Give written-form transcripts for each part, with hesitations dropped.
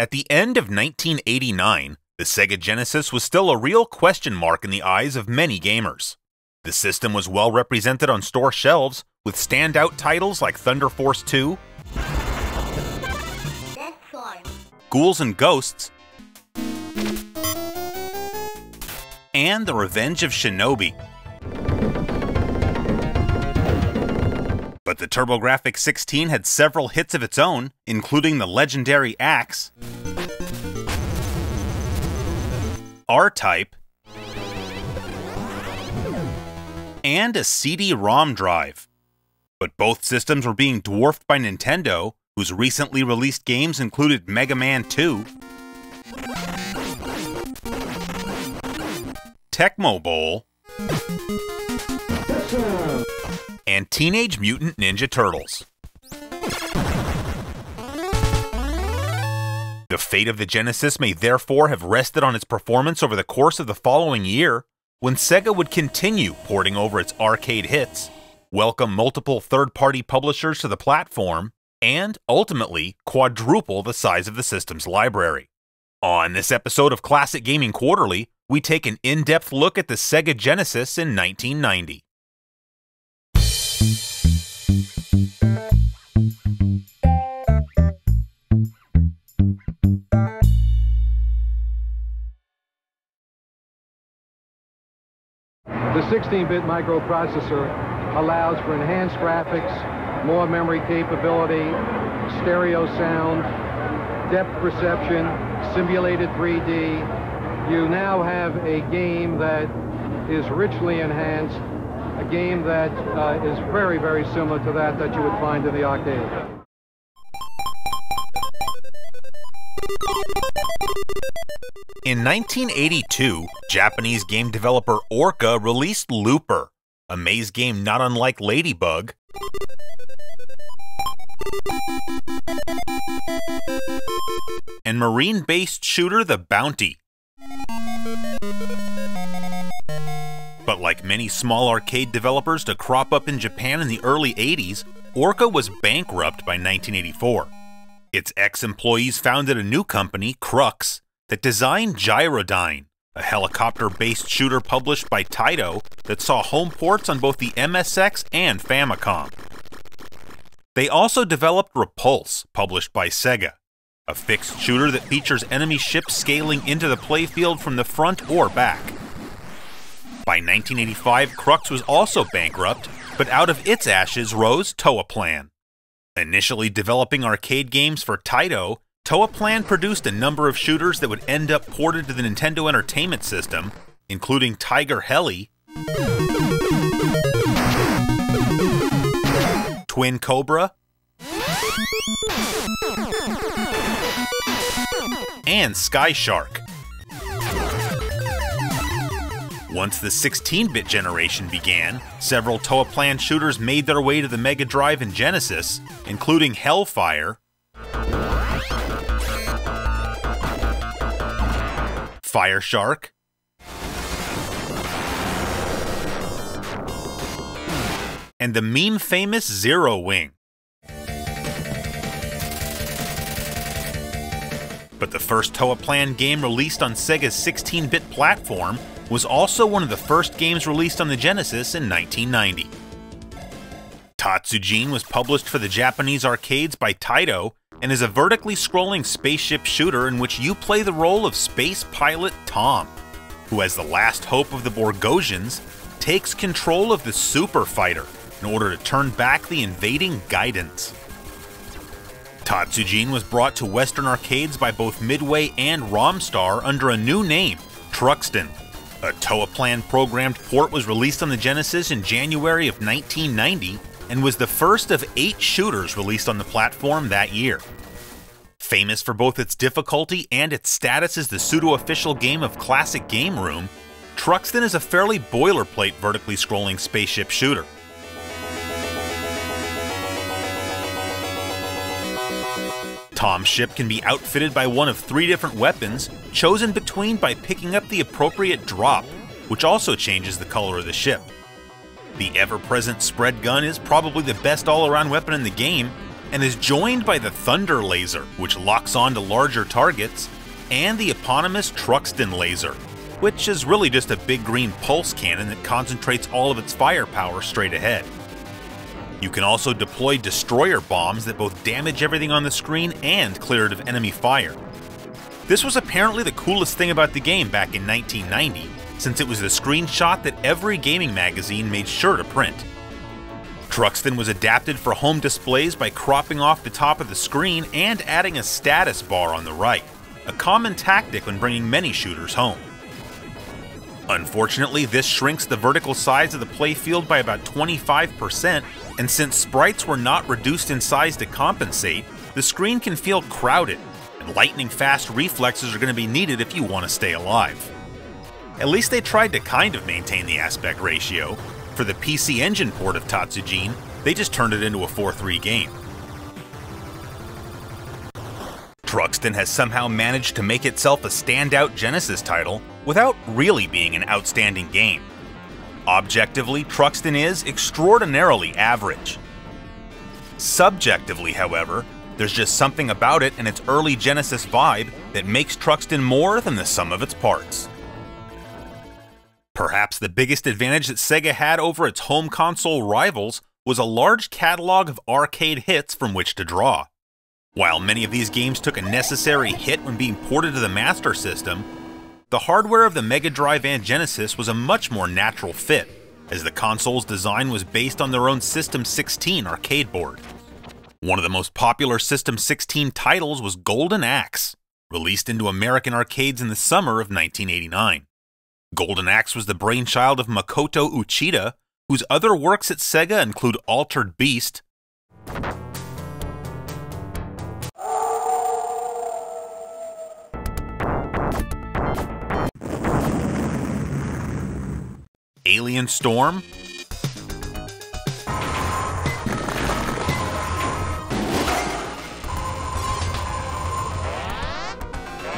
At the end of 1989, the Sega Genesis was still a real question mark in the eyes of many gamers. The system was well represented on store shelves, with standout titles like Thunder Force II, Ghouls and Ghosts, and The Revenge of Shinobi. But the TurboGrafx-16 had several hits of its own, including the legendary Axe, R-Type, and a CD-ROM drive. But both systems were being dwarfed by Nintendo, whose recently released games included Mega Man 2, Tecmo Bowl, and Teenage Mutant Ninja Turtles. The fate of the Genesis may therefore have rested on its performance over the course of the following year, when Sega would continue porting over its arcade hits, welcome multiple third-party publishers to the platform, and ultimately quadruple the size of the system's library. On this episode of Classic Gaming Quarterly, we take an in-depth look at the Sega Genesis in 1990. The 16-bit microprocessor allows for enhanced graphics, more memory capability, stereo sound, depth perception, simulated 3D. You now have a game that is richly enhanced, a game that is very, very similar to that you would find in the arcade. In 1982, Japanese game developer Orca released Looper, a maze game not unlike Ladybug, and marine-based shooter The Bounty. But like many small arcade developers to crop up in Japan in the early 80s, Orca was bankrupt by 1984. Its ex-employees founded a new company, Crux, that designed Gyrodyne, a helicopter-based shooter published by Taito that saw home ports on both the MSX and Famicom. They also developed Repulse, published by Sega, a fixed shooter that features enemy ships scaling into the playfield from the front or back. By 1985, Crux was also bankrupt, but out of its ashes rose Toaplan. Initially developing arcade games for Taito, Toaplan produced a number of shooters that would end up ported to the Nintendo Entertainment System, including Tiger Heli, Twin Cobra, and Sky Shark. Once the 16-bit generation began, several Toaplan shooters made their way to the Mega Drive and Genesis, including Hellfire, Fire Shark, and the meme-famous Zero Wing. But the first Toaplan game released on Sega's 16-bit platform was also one of the first games released on the Genesis in 1990. Tatsujin was published for the Japanese arcades by Taito and is a vertically scrolling spaceship shooter in which you play the role of space pilot Tom, who as the last hope of the Borgosians, takes control of the super fighter in order to turn back the invading Guidance. Tatsujin was brought to Western arcades by both Midway and Romstar under a new name, Truxton. A Toaplan-programmed port was released on the Genesis in January of 1990 and was the first of 8 shooters released on the platform that year. Famous for both its difficulty and its status as the pseudo-official game of Classic Game Room, Truxton is a fairly boilerplate vertically scrolling spaceship shooter. Tom's ship can be outfitted by one of 3 different weapons, chosen between by picking up the appropriate drop, which also changes the color of the ship. The ever-present spread gun is probably the best all-around weapon in the game, and is joined by the Thunder Laser, which locks onto larger targets, and the eponymous Truxton Laser, which is really just a big green pulse cannon that concentrates all of its firepower straight ahead. You can also deploy destroyer bombs that both damage everything on the screen and clear it of enemy fire. This was apparently the coolest thing about the game back in 1990, since it was the screenshot that every gaming magazine made sure to print. Truxton was adapted for home displays by cropping off the top of the screen and adding a status bar on the right, a common tactic when bringing many shooters home. Unfortunately, this shrinks the vertical size of the playfield by about 25%, and since sprites were not reduced in size to compensate, the screen can feel crowded, and lightning-fast reflexes are going to be needed if you want to stay alive. At least they tried to kind of maintain the aspect ratio. For the PC Engine port of Tatsujin, they just turned it into a 4-3 game. Truxton has somehow managed to make itself a standout Genesis title without really being an outstanding game. Objectively, Truxton is extraordinarily average. Subjectively, however, there's just something about it and its early Genesis vibe that makes Truxton more than the sum of its parts. Perhaps the biggest advantage that Sega had over its home console rivals was a large catalog of arcade hits from which to draw. While many of these games took a necessary hit when being ported to the Master System, the hardware of the Mega Drive and Genesis was a much more natural fit, as the console's design was based on their own System 16 arcade board. One of the most popular System 16 titles was Golden Axe, released into American arcades in the summer of 1989. Golden Axe was the brainchild of Makoto Uchida, whose other works at Sega include Altered Beast, Alien Storm,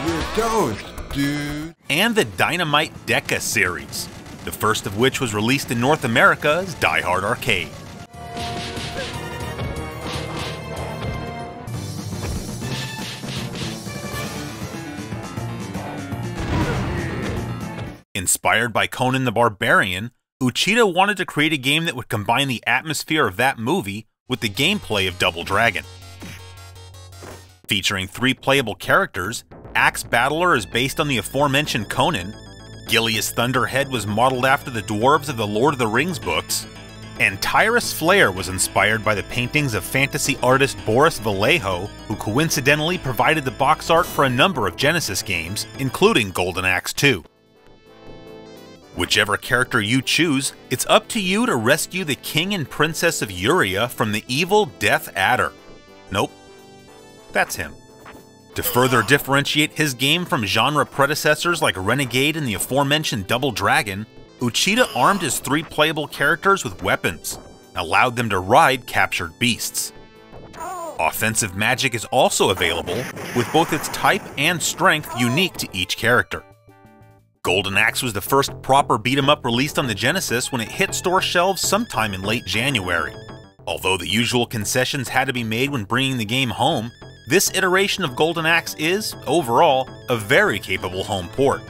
you're toast, dude, and the Dynamite Deca series, the first of which was released in North America as Die Hard Arcade. Inspired by Conan the Barbarian, Uchida wanted to create a game that would combine the atmosphere of that movie with the gameplay of Double Dragon. Featuring 3 playable characters, Axe Battler is based on the aforementioned Conan, Gilius Thunderhead was modeled after the dwarves of the Lord of the Rings books, and Tyrus Flare was inspired by the paintings of fantasy artist Boris Vallejo, who coincidentally provided the box art for a number of Genesis games, including Golden Axe 2. Whichever character you choose, it's up to you to rescue the King and Princess of Uria from the evil Death Adder. Nope, that's him. To further differentiate his game from genre predecessors like Renegade and the aforementioned Double Dragon, Uchida armed his 3 playable characters with weapons, and allowed them to ride captured beasts. Offensive magic is also available, with both its type and strength unique to each character. Golden Axe was the first proper beat-em-up released on the Genesis when it hit store shelves sometime in late January. Although the usual concessions had to be made when bringing the game home, this iteration of Golden Axe is, overall, a very capable home port,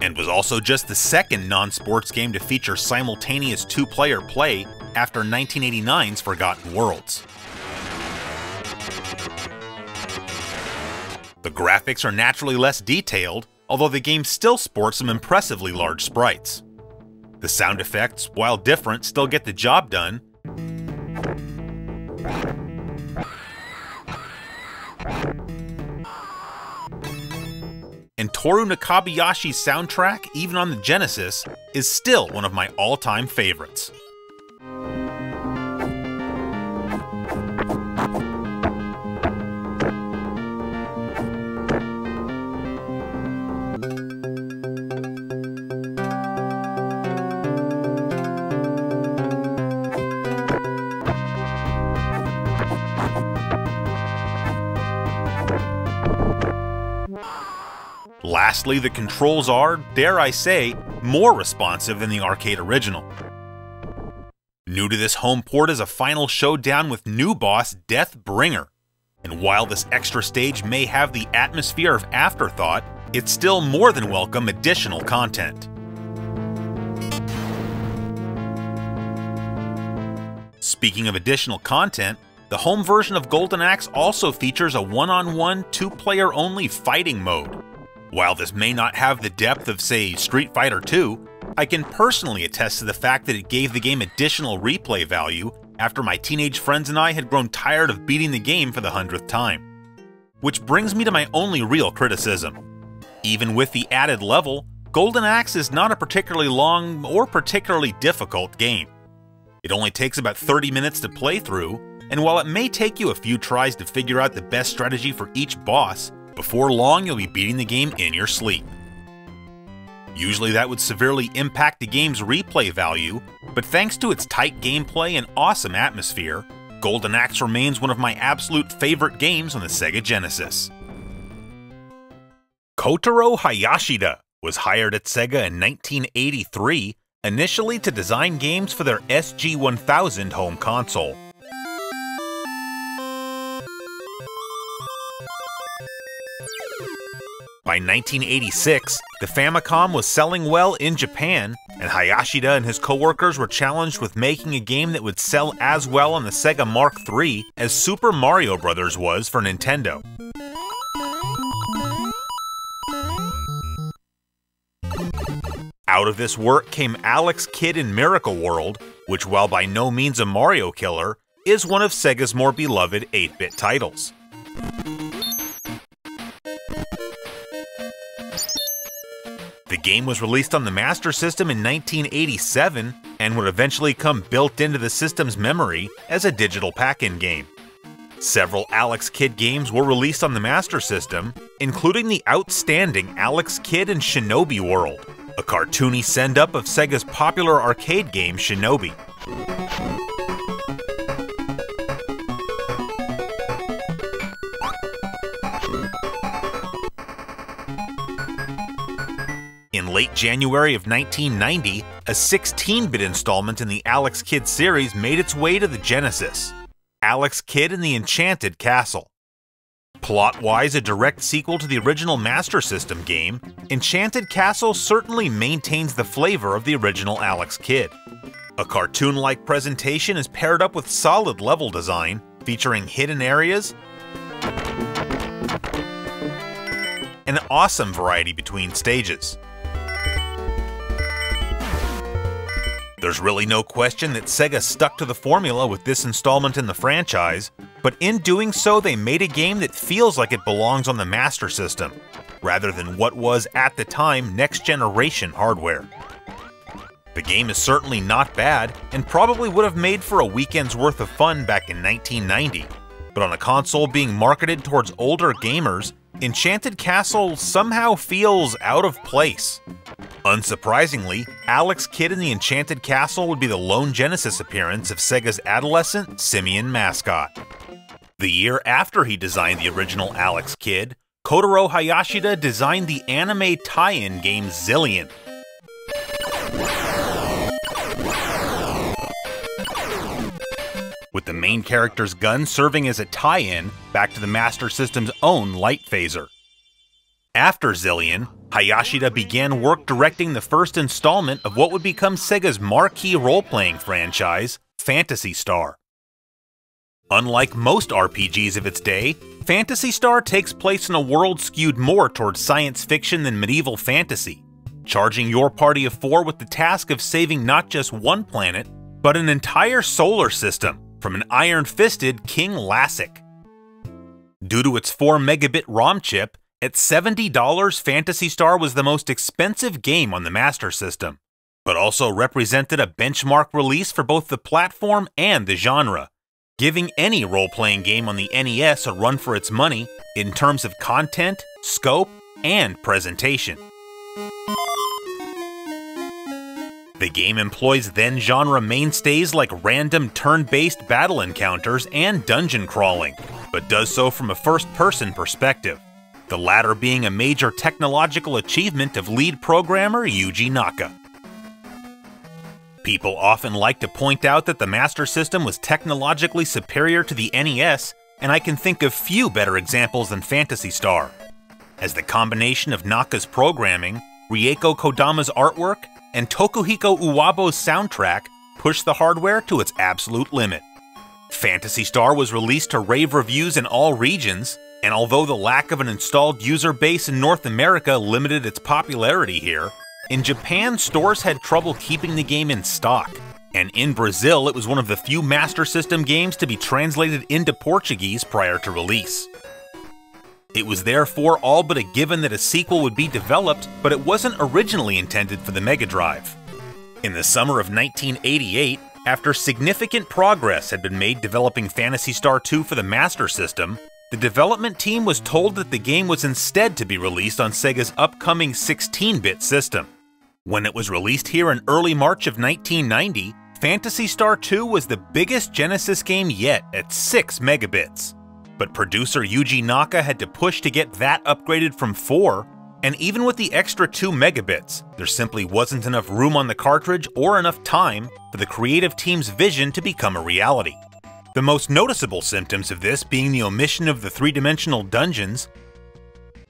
and was also just the second non-sports game to feature simultaneous 2-player play after 1989's Forgotten Worlds. The graphics are naturally less detailed, although the game still sports some impressively large sprites. The sound effects, while different, still get the job done, and Toru Nakabayashi's soundtrack, even on the Genesis, is still one of my all-time favorites. Lastly, the controls are, dare I say, more responsive than the arcade original. New to this home port is a final showdown with new boss Deathbringer, and while this extra stage may have the atmosphere of afterthought, it's still more than welcome additional content. Speaking of additional content, the home version of Golden Axe also features a one-on-one, two-player only fighting mode. While this may not have the depth of, say, Street Fighter II, I can personally attest to the fact that it gave the game additional replay value after my teenage friends and I had grown tired of beating the game for the 100th time. Which brings me to my only real criticism. Even with the added level, Golden Axe is not a particularly long or particularly difficult game. It only takes about 30 minutes to play through, and while it may take you a few tries to figure out the best strategy for each boss, before long you'll be beating the game in your sleep. Usually that would severely impact the game's replay value, but thanks to its tight gameplay and awesome atmosphere, Golden Axe remains one of my absolute favorite games on the Sega Genesis. Kotaro Hayashida was hired at Sega in 1983 initially to design games for their SG-1000 home console. By 1986, the Famicom was selling well in Japan, and Hayashida and his co-workers were challenged with making a game that would sell as well on the Sega Mark III as Super Mario Bros. Was for Nintendo. Out of this work came Alex Kidd in Miracle World, which, while by no means a Mario killer, is one of Sega's more beloved 8-bit titles. The game was released on the Master System in 1987 and would eventually come built into the system's memory as a digital pack-in game. Several Alex Kidd games were released on the Master System, including the outstanding Alex Kidd in Shinobi World, a cartoony send-up of Sega's popular arcade game Shinobi. In late January of 1990, a 16-bit installment in the Alex Kidd series made its way to the Genesis, Alex Kidd in the Enchanted Castle. Plot-wise a direct sequel to the original Master System game, Enchanted Castle certainly maintains the flavor of the original Alex Kidd. A cartoon-like presentation is paired up with solid level design, featuring hidden areas, and an awesome variety between stages. There's really no question that Sega stuck to the formula with this installment in the franchise, but in doing so they made a game that feels like it belongs on the Master System, rather than what was, at the time, next-generation hardware. The game is certainly not bad, and probably would have made for a weekend's worth of fun back in 1990, but on a console being marketed towards older gamers, Enchanted Castle somehow feels out of place. Unsurprisingly, Alex Kidd in the Enchanted Castle would be the lone Genesis appearance of Sega's adolescent simian mascot. The year after he designed the original Alex Kidd, Kotaro Hayashida designed the anime tie-in game Zillion. With the main character's gun serving as a tie-in back to the Master System's own light phaser. After Zillion, Hayashida began work directing the first installment of what would become Sega's marquee role-playing franchise, Phantasy Star. Unlike most RPGs of its day, Phantasy Star takes place in a world skewed more towards science fiction than medieval fantasy, charging your party of four with the task of saving not just one planet, but an entire solar system from an iron-fisted King Lassic. Due to its 4-megabit ROM chip, at $70 Phantasy Star was the most expensive game on the Master System, but also represented a benchmark release for both the platform and the genre, giving any role-playing game on the NES a run for its money in terms of content, scope, and presentation. The game employs then-genre mainstays like random turn-based battle encounters and dungeon crawling, but does so from a first-person perspective, the latter being a major technological achievement of lead programmer Yuji Naka. People often like to point out that the Master System was technologically superior to the NES, and I can think of few better examples than Phantasy Star. As the combination of Naka's programming, Rieko Kodama's artwork, and Tokuhiko Uwabo's soundtrack pushed the hardware to its absolute limit. Phantasy Star was released to rave reviews in all regions, and although the lack of an installed user base in North America limited its popularity here, in Japan stores had trouble keeping the game in stock, and in Brazil it was one of the few Master System games to be translated into Portuguese prior to release. It was therefore all but a given that a sequel would be developed, but it wasn't originally intended for the Mega Drive. In the summer of 1988, after significant progress had been made developing Phantasy Star 2 for the Master System, the development team was told that the game was instead to be released on Sega's upcoming 16-bit system. When it was released here in early March of 1990, Phantasy Star 2 was the biggest Genesis game yet at 6 megabits. But producer Yuji Naka had to push to get that upgraded from 4, and even with the extra 2 megabits, there simply wasn't enough room on the cartridge or enough time for the creative team's vision to become a reality. The most noticeable symptoms of this being the omission of the three-dimensional dungeons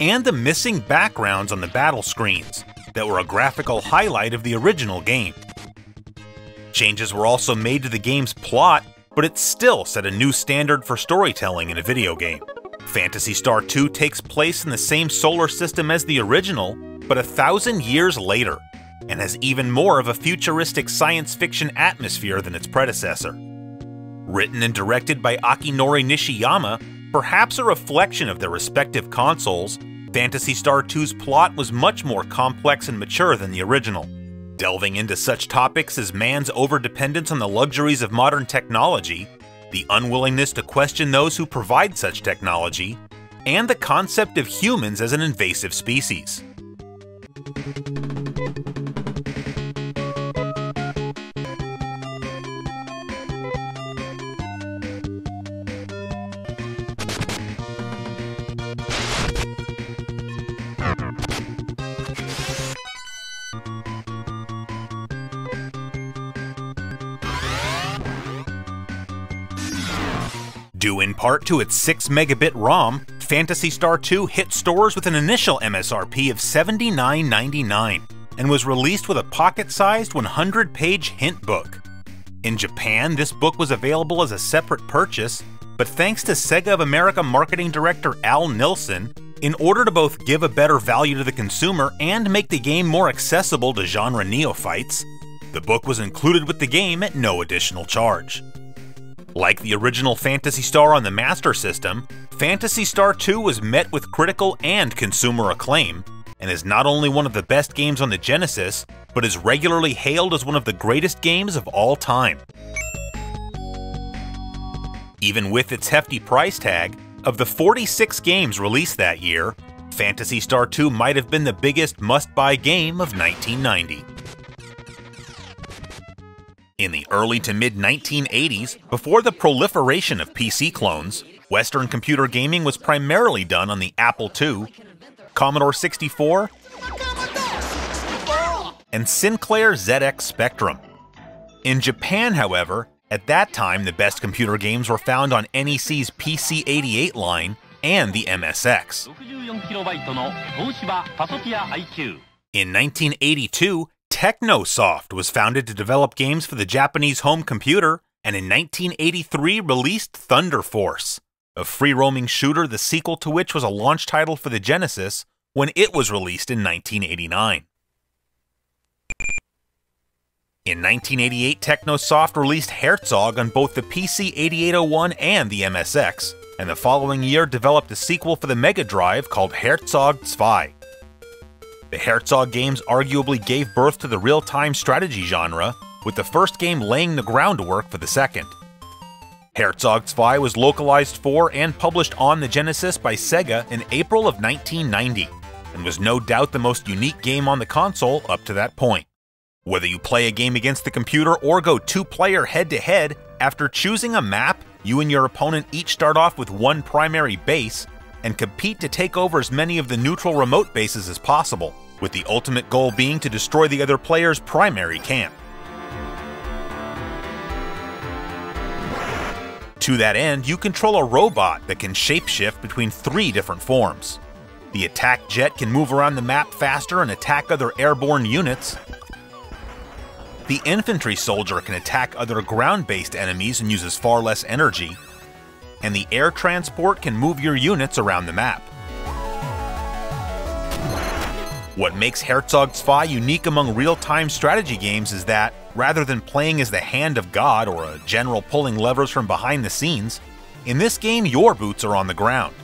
and the missing backgrounds on the battle screens that were a graphical highlight of the original game. Changes were also made to the game's plot, but it still set a new standard for storytelling in a video game. Phantasy Star 2 takes place in the same solar system as the original, but 1,000 years later, and has even more of a futuristic science fiction atmosphere than its predecessor. Written and directed by Akinori Nishiyama, perhaps a reflection of their respective consoles, Phantasy Star 2's plot was much more complex and mature than the original, delving into such topics as man's overdependence on the luxuries of modern technology, the unwillingness to question those who provide such technology, and the concept of humans as an invasive species. Due in part to its 6-megabit ROM, Phantasy Star 2 hit stores with an initial MSRP of $79.99 and was released with a pocket-sized 100-page hint book. In Japan, this book was available as a separate purchase, but thanks to Sega of America marketing director Al Nilsson, in order to both give a better value to the consumer and make the game more accessible to genre neophytes, the book was included with the game at no additional charge. Like the original Phantasy Star on the Master System, Phantasy Star 2 was met with critical and consumer acclaim, and is not only one of the best games on the Genesis, but is regularly hailed as one of the greatest games of all time. Even with its hefty price tag, of the 46 games released that year, Phantasy Star 2 might have been the biggest must-buy game of 1990. In the early to mid-1980s, before the proliferation of PC clones, Western computer gaming was primarily done on the Apple II, Commodore 64, and Sinclair ZX Spectrum. In Japan, however, at that time the best computer games were found on NEC's PC-88 line and the MSX. In 1982, Technosoft was founded to develop games for the Japanese home computer, and in 1983 released Thunder Force, a free-roaming shooter the sequel to which was a launch title for the Genesis when it was released in 1989. In 1988, Technosoft released Herzog on both the PC-8801 and the MSX, and the following year developed a sequel for the Mega Drive called Herzog 2. The Herzog games arguably gave birth to the real-time strategy genre, with the first game laying the groundwork for the second. Herzog 2 was localized for and published on the Genesis by Sega in April of 1990, and was no doubt the most unique game on the console up to that point. Whether you play a game against the computer or go two-player head-to-head, after choosing a map, you and your opponent each start off with one primary base, and compete to take over as many of the neutral remote bases as possible, with the ultimate goal being to destroy the other player's primary camp. To that end, you control a robot that can shapeshift between three different forms. The attack jet can move around the map faster and attack other airborne units. The infantry soldier can attack other ground-based enemies and uses far less energy. And the air transport can move your units around the map. What makes Herzog's Fi unique among real-time strategy games is that, rather than playing as the hand of God or a general pulling levers from behind the scenes, in this game your boots are on the ground.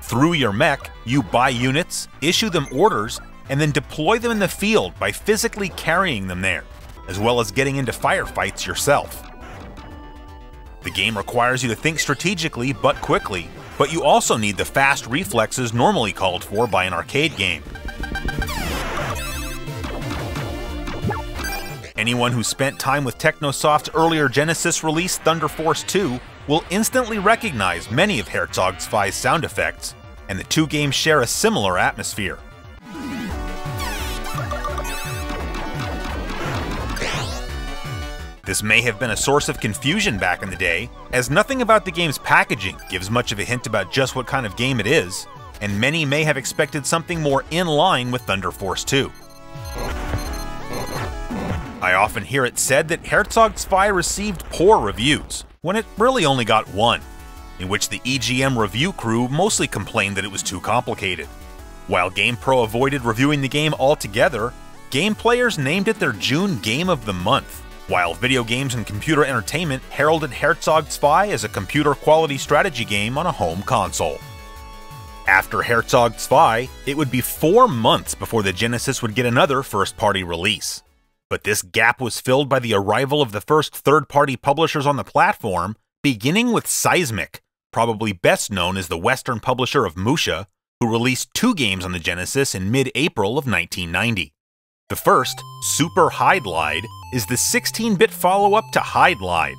Through your mech, you buy units, issue them orders, and then deploy them in the field by physically carrying them there, as well as getting into firefights yourself. The game requires you to think strategically but quickly, but you also need the fast reflexes normally called for by an arcade game. Anyone who spent time with Technosoft's earlier Genesis release Thunder Force II will instantly recognize many of Herzog's Fi's sound effects, and the two games share a similar atmosphere. This may have been a source of confusion back in the day, as nothing about the game's packaging gives much of a hint about just what kind of game it is, and many may have expected something more in line with Thunder Force II. I often hear it said that Herzog's Fi received poor reviews, when it really only got one, in which the EGM review crew mostly complained that it was too complicated. While GamePro avoided reviewing the game altogether, game players named it their June Game of the Month. While video games and computer entertainment heralded Herzog's Fi as a computer-quality strategy game on a home console. After Herzog's Fi, it would be 4 months before the Genesis would get another first-party release. But this gap was filled by the arrival of the first third-party publishers on the platform, beginning with Seismic, probably best known as the Western publisher of Musha, who released two games on the Genesis in mid-April of 1990. The first, Super Hydlide, is the 16-bit follow-up to Hydlide,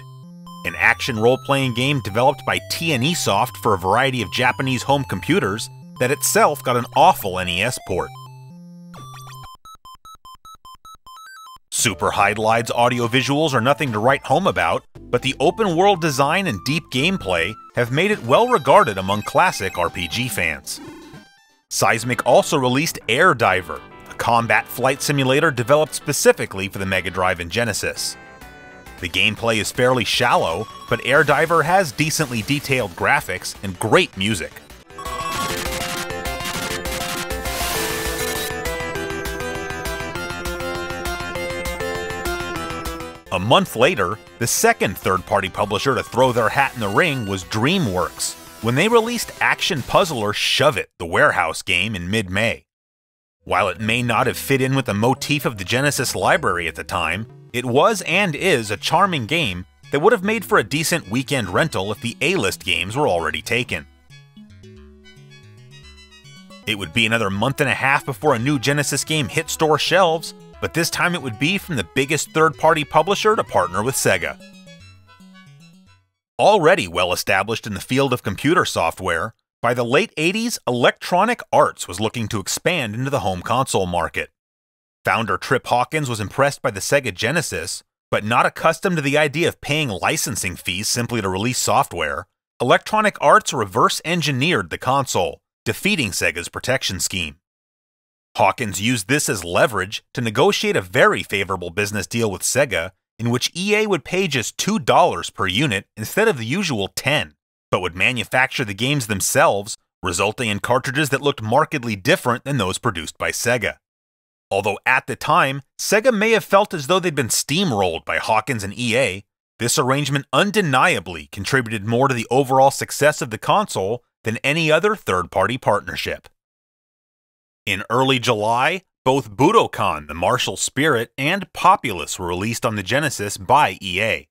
an action role-playing game developed by T&E Soft for a variety of Japanese home computers that itself got an awful NES port. Super Hydlide's audio-visuals are nothing to write home about, but the open-world design and deep gameplay have made it well-regarded among classic RPG fans. Seismic also released Air Diver, combat flight simulator developed specifically for the Mega Drive and Genesis. The gameplay is fairly shallow, but Air Diver has decently detailed graphics and great music. A month later, the second third-party publisher to throw their hat in the ring was DreamWorks, when they released action puzzler Shove It!, the warehouse game, in mid-May. While it may not have fit in with the motif of the Genesis library at the time, it was and is a charming game that would have made for a decent weekend rental if the A-list games were already taken. It would be another month and a half before a new Genesis game hit store shelves, but this time it would be from the biggest third-party publisher to partner with Sega. Already well-established in the field of computer software, by the late 80s, Electronic Arts was looking to expand into the home console market. Founder Trip Hawkins was impressed by the Sega Genesis, but not accustomed to the idea of paying licensing fees simply to release software, Electronic Arts reverse-engineered the console, defeating Sega's protection scheme. Hawkins used this as leverage to negotiate a very favorable business deal with Sega, in which EA would pay just $2 per unit instead of the usual $10. But would manufacture the games themselves, resulting in cartridges that looked markedly different than those produced by Sega. Although at the time, Sega may have felt as though they'd been steamrolled by Hawkins and EA, this arrangement undeniably contributed more to the overall success of the console than any other third-party partnership. In early July, both Budokan: The Martial Spirit and Populous were released on the Genesis by EA.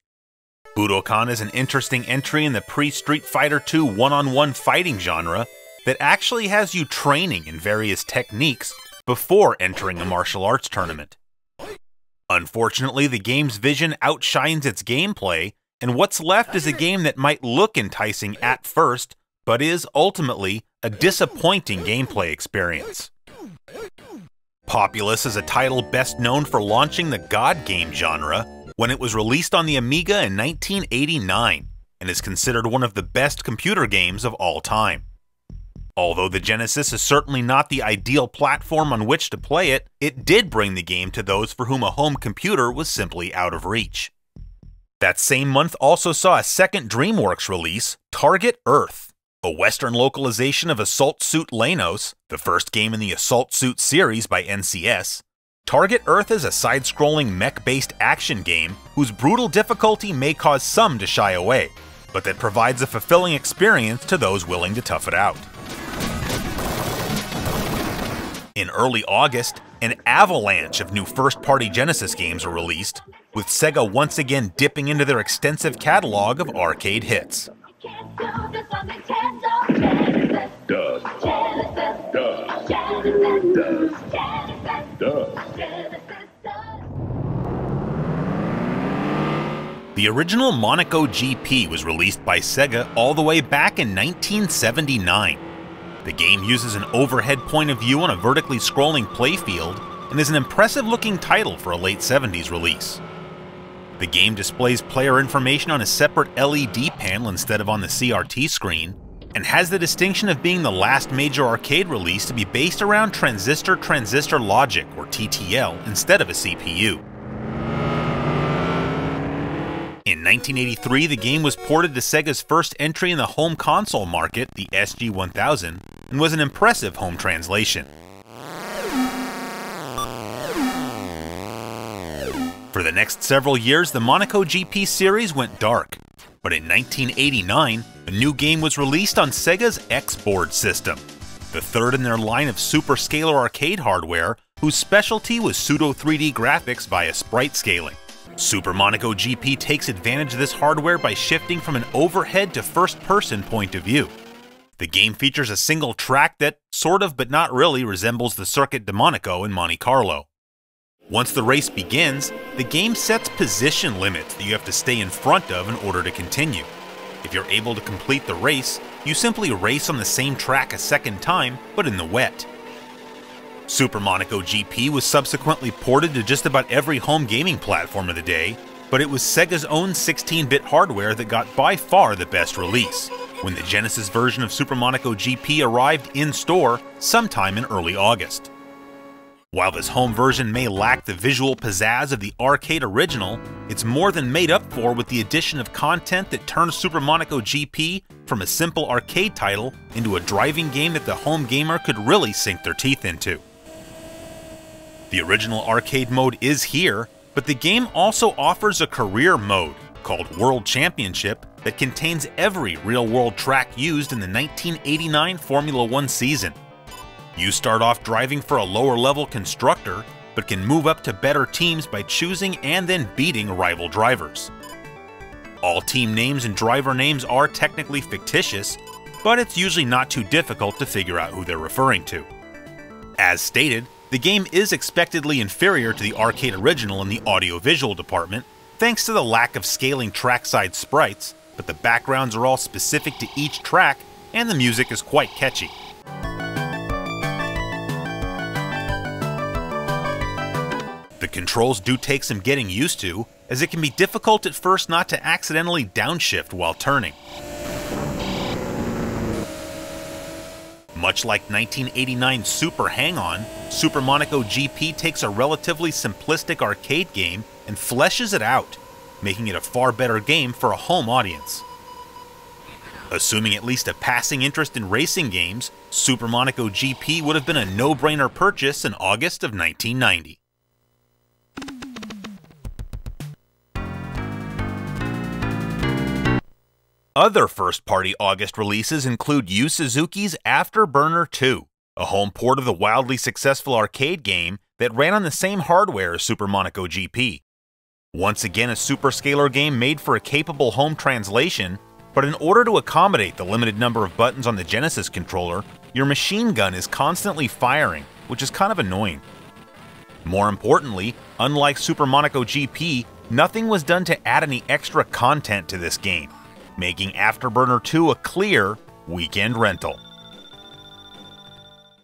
Budokan is an interesting entry in the pre-Street Fighter II one-on-one fighting genre that actually has you training in various techniques before entering a martial arts tournament. Unfortunately, the game's vision outshines its gameplay, and what's left is a game that might look enticing at first, but is ultimately a disappointing gameplay experience. Populous is a title best known for launching the God Game genre, when it was released on the Amiga in 1989, and is considered one of the best computer games of all time. Although the Genesis is certainly not the ideal platform on which to play it, it did bring the game to those for whom a home computer was simply out of reach. That same month also saw a second DreamWorks release, Target Earth, a Western localization of Assault Suit Lanos, the first game in the Assault Suit series by NCS. Target Earth is a side-scrolling mech-based action game whose brutal difficulty may cause some to shy away, but that provides a fulfilling experience to those willing to tough it out. In early August, an avalanche of new first-party Genesis games were released, with Sega once again dipping into their extensive catalog of arcade hits. The original Monaco GP was released by Sega all the way back in 1979. The game uses an overhead point of view on a vertically scrolling playfield and is an impressive-looking title for a late 70s release. The game displays player information on a separate LED panel instead of on the CRT screen, and has the distinction of being the last major arcade release to be based around transistor-transistor logic, or TTL, instead of a CPU. In 1983, the game was ported to Sega's first entry in the home console market, the SG-1000, and was an impressive home translation. For the next several years, the Monaco GP series went dark, but in 1989, a new game was released on Sega's X-Board system, the third in their line of superscalar arcade hardware whose specialty was pseudo-3D graphics via sprite scaling. Super Monaco GP takes advantage of this hardware by shifting from an overhead to first-person point of view. The game features a single track that, sort of but not really, resembles the Circuit de Monaco in Monte Carlo. Once the race begins, the game sets position limits that you have to stay in front of in order to continue. If you're able to complete the race, you simply race on the same track a second time, but in the wet. Super Monaco GP was subsequently ported to just about every home gaming platform of the day, but it was Sega's own 16-bit hardware that got by far the best release, when the Genesis version of Super Monaco GP arrived in store sometime in early August. While this home version may lack the visual pizzazz of the arcade original, it's more than made up for with the addition of content that turns Super Monaco GP from a simple arcade title into a driving game that the home gamer could really sink their teeth into. The original arcade mode is here, but the game also offers a career mode, called World Championship, that contains every real-world track used in the 1989 Formula One season. You start off driving for a lower-level constructor, but can move up to better teams by choosing and then beating rival drivers. All team names and driver names are technically fictitious, but it's usually not too difficult to figure out who they're referring to. As stated, the game is expectedly inferior to the arcade original in the audio-visual department, thanks to the lack of scaling trackside sprites, but the backgrounds are all specific to each track, and the music is quite catchy. The controls do take some getting used to, as it can be difficult at first not to accidentally downshift while turning. Much like 1989 Super Hang-On, Super Monaco GP takes a relatively simplistic arcade game and fleshes it out, making it a far better game for a home audience. Assuming at least a passing interest in racing games, Super Monaco GP would have been a no-brainer purchase in August of 1990. Other first-party August releases include Yu Suzuki's Afterburner 2, a home port of the wildly successful arcade game that ran on the same hardware as Super Monaco GP. Once again a superscalar game made for a capable home translation, but in order to accommodate the limited number of buttons on the Genesis controller, your machine gun is constantly firing, which is kind of annoying. More importantly, unlike Super Monaco GP, nothing was done to add any extra content to this game, making Afterburner 2 a clear weekend rental.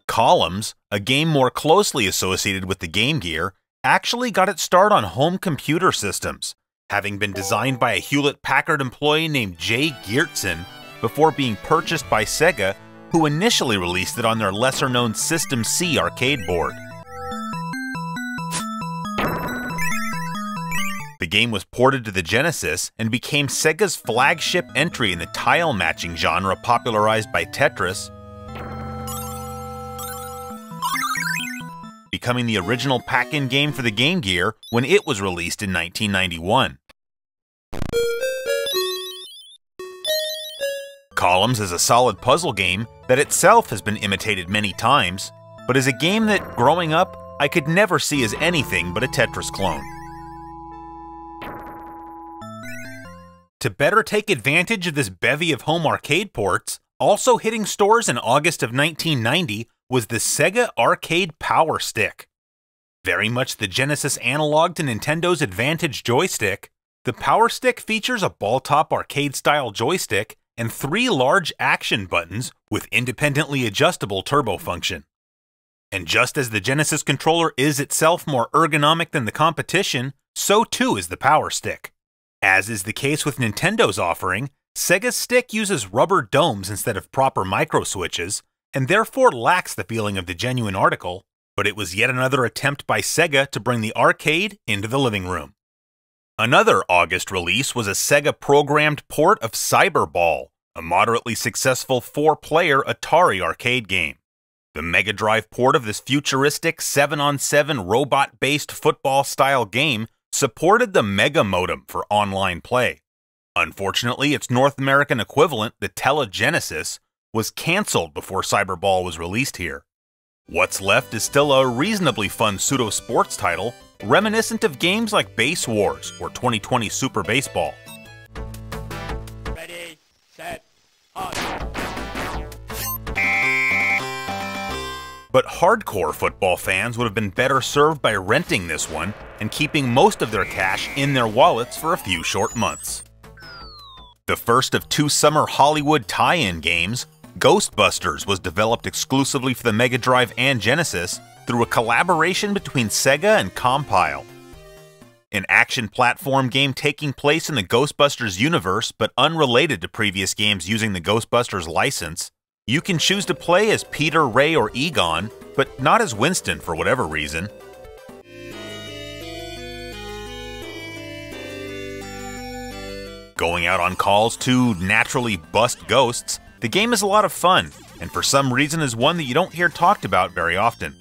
Columns, a game more closely associated with the Game Gear, actually got its start on home computer systems, having been designed by a Hewlett-Packard employee named Jay Geertsen before being purchased by Sega, who initially released it on their lesser-known System C arcade board. The game was ported to the Genesis and became Sega's flagship entry in the tile-matching genre popularized by Tetris, becoming the original pack-in game for the Game Gear when it was released in 1991. Columns is a solid puzzle game that itself has been imitated many times, but is a game that, growing up, I could never see as anything but a Tetris clone. To better take advantage of this bevy of home arcade ports, also hitting stores in August of 1990 was the Sega Arcade Power Stick. Very much the Genesis analog to Nintendo's Advantage joystick, the Power Stick features a ball-top arcade-style joystick and three large action buttons with independently adjustable turbo function. And just as the Genesis controller is itself more ergonomic than the competition, so too is the Power Stick. As is the case with Nintendo's offering, Sega's stick uses rubber domes instead of proper micro-switches, and therefore lacks the feeling of the genuine article, but it was yet another attempt by Sega to bring the arcade into the living room. Another August release was a Sega-programmed port of Cyber Ball, a moderately successful four-player Atari arcade game. The Mega Drive port of this futuristic 7-on-7 robot-based football-style game supported the Mega Modem for online play. Unfortunately, its North American equivalent, the Telegenesis, was cancelled before Cyber Ball was released here. What's left is still a reasonably fun pseudo-sports title, reminiscent of games like Base Wars or 2020 Super Baseball. Ready, set, on. But hardcore football fans would have been better served by renting this one and keeping most of their cash in their wallets for a few short months. The first of two summer Hollywood tie-in games, Ghostbusters was developed exclusively for the Mega Drive and Genesis through a collaboration between Sega and Compile. An action platform game taking place in the Ghostbusters universe but unrelated to previous games using the Ghostbusters license, you can choose to play as Peter, Ray, or Egon, but not as Winston for whatever reason. Going out on calls to naturally bust ghosts, the game is a lot of fun, and for some reason is one that you don't hear talked about very often.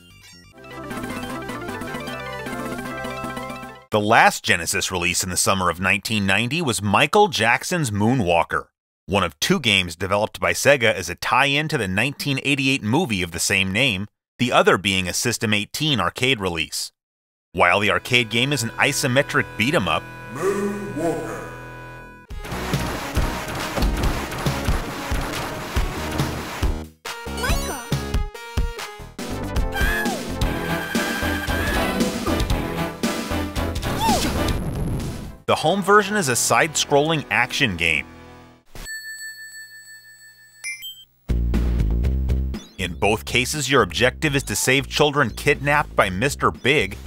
The last Genesis release in the summer of 1990 was Michael Jackson's Moonwalker, one of two games developed by Sega as a tie-in to the 1988 movie of the same name, the other being a System 18 arcade release. While the arcade game is an isometric beat-em-up, Moonwalker the home version is a side-scrolling action game. In both cases, your objective is to save children kidnapped by Mr. Big,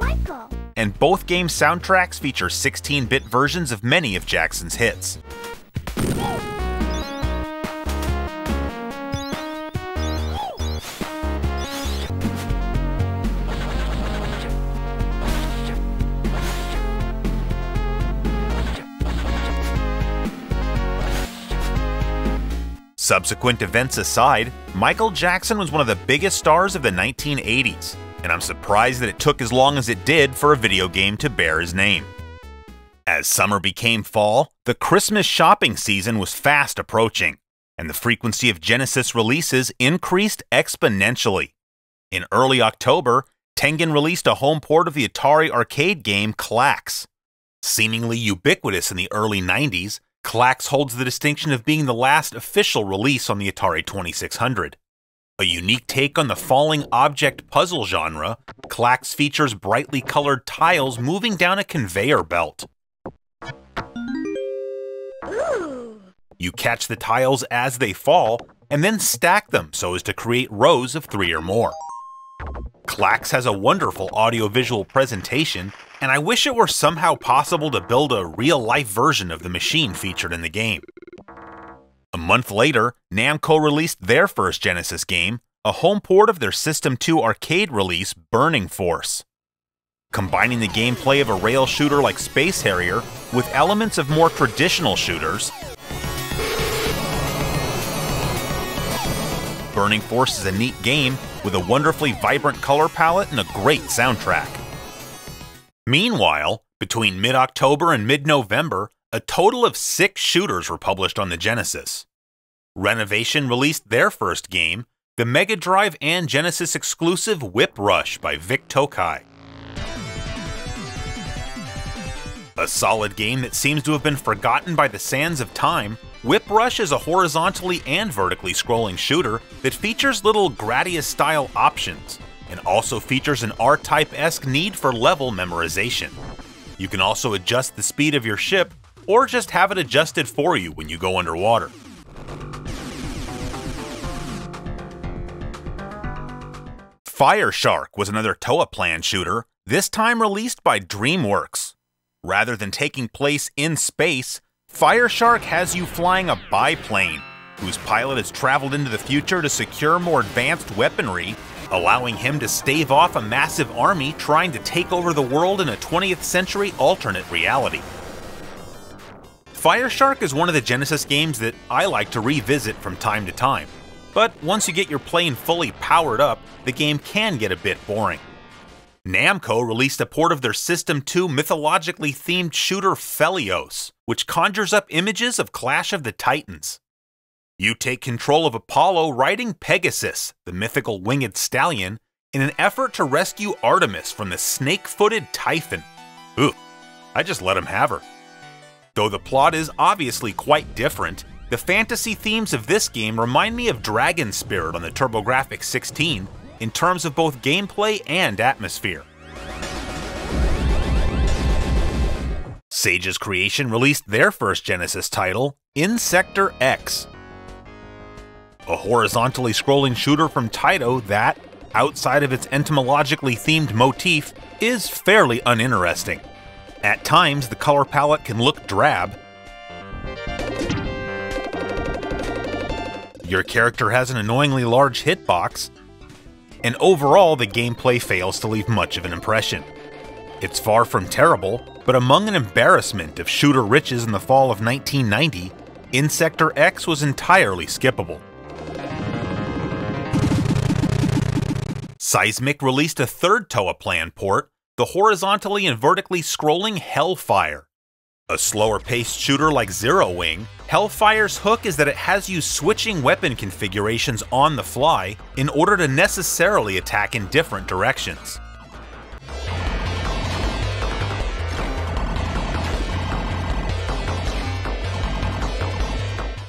Michael. And both game soundtracks feature 16-bit versions of many of Jackson's hits. Subsequent events aside, Michael Jackson was one of the biggest stars of the 1980s, and I'm surprised that it took as long as it did for a video game to bear his name. As summer became fall, the Christmas shopping season was fast approaching, and the frequency of Genesis releases increased exponentially. In early October, Tengen released a home port of the Atari arcade game Clax. Seemingly ubiquitous in the early 90s, Clax holds the distinction of being the last official release on the Atari 2600. A unique take on the falling object puzzle genre, Clax features brightly colored tiles moving down a conveyor belt. Ooh. You catch the tiles as they fall, and then stack them so as to create rows of three or more. Clax has a wonderful audio-visual presentation, and I wish it were somehow possible to build a real-life version of the machine featured in the game. A month later, Namco released their first Genesis game, a home port of their System 2 arcade release, Burning Force. Combining the gameplay of a rail shooter like Space Harrier with elements of more traditional shooters, Burning Force is a neat game with a wonderfully vibrant color palette and a great soundtrack. Meanwhile, between mid-October and mid-November, a total of 6 shooters were published on the Genesis. Renovation released their first game, the Mega Drive and Genesis exclusive Whip Rush by Vic Tokai. A solid game that seems to have been forgotten by the sands of time, Whip Rush is a horizontally and vertically scrolling shooter that features little Gradius-style options, and also features an R-Type-esque need for level memorization. You can also adjust the speed of your ship, or just have it adjusted for you when you go underwater. Fire Shark was another Toaplan shooter, this time released by DreamWorks. Rather than taking place in space, Fire Shark has you flying a biplane, whose pilot has traveled into the future to secure more advanced weaponry, allowing him to stave off a massive army trying to take over the world in a 20th century alternate reality. Fire Shark is one of the Genesis games that I like to revisit from time to time, but once you get your plane fully powered up, the game can get a bit boring. Namco released a port of their System 2 mythologically themed shooter Phelios, which conjures up images of Clash of the Titans. You take control of Apollo riding Pegasus, the mythical winged stallion, in an effort to rescue Artemis from the snake-footed Typhon. Ooh, I just let him have her. Though the plot is obviously quite different, the fantasy themes of this game remind me of Dragon Spirit on the TurboGrafx-16, in terms of both gameplay and atmosphere. Sage's Creation released their first Genesis title, Insector X, a horizontally scrolling shooter from Taito that, outside of its entomologically themed motif, is fairly uninteresting. At times, the color palette can look drab. Your character has an annoyingly large hitbox, and overall the gameplay fails to leave much of an impression. It's far from terrible, but among an embarrassment of shooter riches in the fall of 1990, Insector X was entirely skippable. Seismic released a third Toaplan port, the horizontally and vertically scrolling Hellfire. A slower-paced shooter like Zero Wing, Hellfire's hook is that it has you switching weapon configurations on the fly in order to necessarily attack in different directions.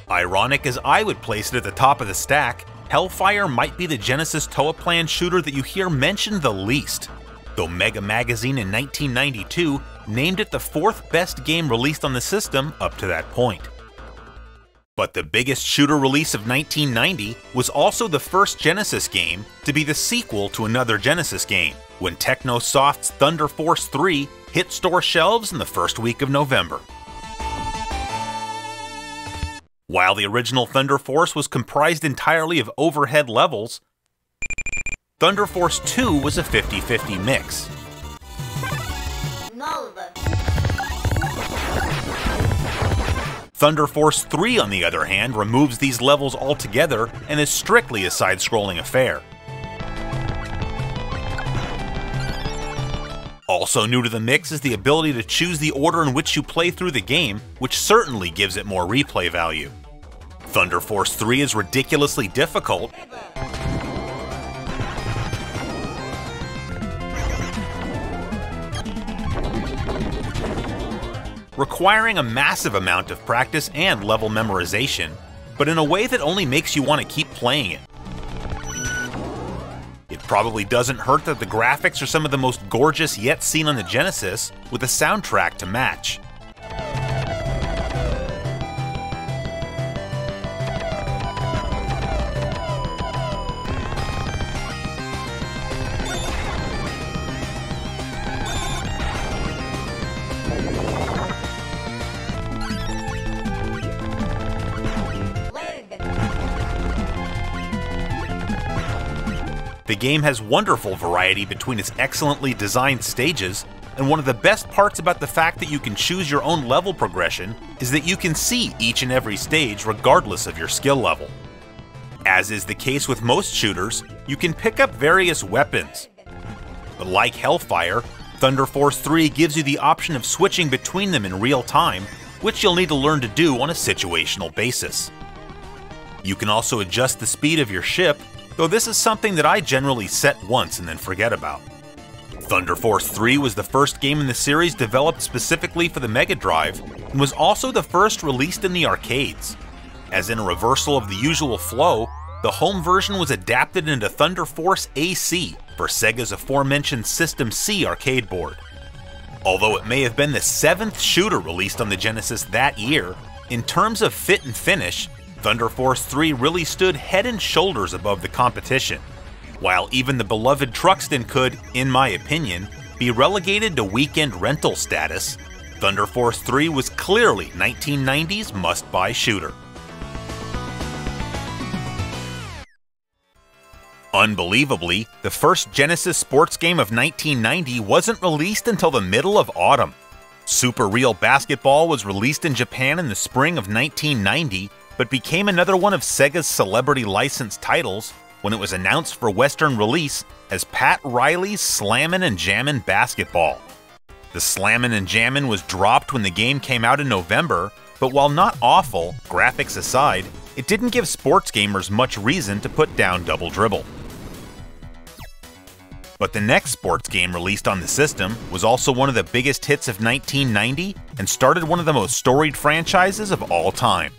Ironic as I would place it at the top of the stack, Hellfire might be the Genesis Toaplan shooter that you hear mentioned the least, though Mega Magazine in 1992 named it the 4th best game released on the system up to that point. But the biggest shooter release of 1990 was also the first Genesis game to be the sequel to another Genesis game, when Technosoft's Thunder Force III hit store shelves in the first week of November. While the original Thunder Force was comprised entirely of overhead levels, Thunder Force II was a 50-50 mix. Thunder Force 3, on the other hand, removes these levels altogether and is strictly a side-scrolling affair. Also new to the mix is the ability to choose the order in which you play through the game, which certainly gives it more replay value. Thunder Force 3 is ridiculously difficult, requiring a massive amount of practice and level memorization, but in a way that only makes you want to keep playing it. It probably doesn't hurt that the graphics are some of the most gorgeous yet seen on the Genesis, with a soundtrack to match. The game has wonderful variety between its excellently designed stages, and one of the best parts about the fact that you can choose your own level progression is that you can see each and every stage regardless of your skill level. As is the case with most shooters, you can pick up various weapons. But like Hellfire, Thunder Force III gives you the option of switching between them in real time, which you'll need to learn to do on a situational basis. You can also adjust the speed of your ship, though this is something that I generally set once and then forget about. Thunder Force III was the first game in the series developed specifically for the Mega Drive, and was also the first released in the arcades. As in a reversal of the usual flow, the home version was adapted into Thunder Force AC for Sega's aforementioned System C arcade board. Although it may have been the 7th shooter released on the Genesis that year, in terms of fit and finish, Thunder Force III really stood head and shoulders above the competition, while even the beloved Truxton could, in my opinion, be relegated to weekend rental status. Thunder Force III was clearly 1990's must-buy shooter. Unbelievably, the first Genesis sports game of 1990 wasn't released until the middle of autumn. Super Real Basketball was released in Japan in the spring of 1990, but became another one of Sega's celebrity licensed titles when it was announced for Western release as Pat Riley's Slammin' and Jammin' Basketball. The Slammin' and Jammin' was dropped when the game came out in November, but while not awful, graphics aside, it didn't give sports gamers much reason to put down Double Dribble. But the next sports game released on the system was also one of the biggest hits of 1990 and started one of the most storied franchises of all time.